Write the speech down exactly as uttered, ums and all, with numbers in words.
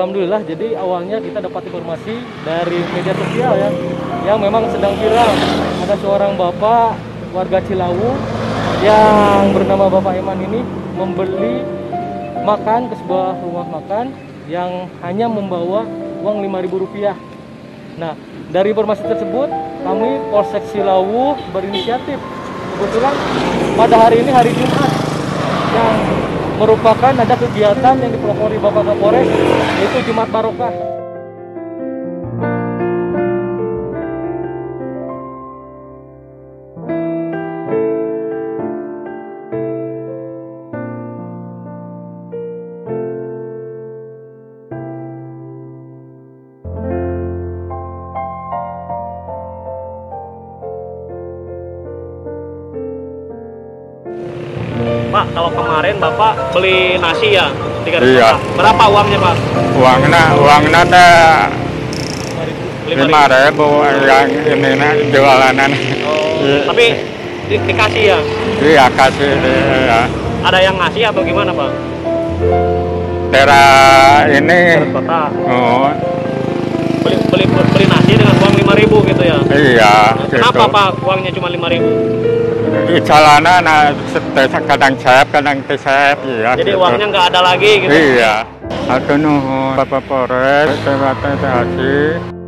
alhamdulillah. Jadi awalnya kita dapat informasi dari media sosial ya, yang memang sedang viral. Ada seorang bapak warga Cilawu yang bernama Bapak Eman ini membeli makan ke sebuah rumah makan yang hanya membawa uang lima ribu rupiah. Nah, dari informasi tersebut kami Polsek Cilawu berinisiatif. Kebetulan pada hari ini hari Jumat yang merupakan ada kegiatan yang dipelopori Bapak Kapolres, yaitu Jumat Barokah. Pak, kalau kemarin Bapak beli nasi ya, tiga ratus iya. Berapa uangnya Pak? Uangnya, uangnya ada lima ribu yang ini nak jualanan. Oh, iya. Tapi di, dikasih ya? Iya kasih. Iya. Ada yang ngasih atau gimana Pak? Tera ini. Kota. Oh. Beli, beli beli nasi dengan uang lima ribu gitu ya? Iya. Kenapa gitu. Pak uangnya cuma lima ribu? Di jalanan kadang sayap, kadang tisayap ya. Jadi gitu. Uangnya nggak ada lagi gitu? Iya. Aku nuhun Bapak Polres, terima kasih.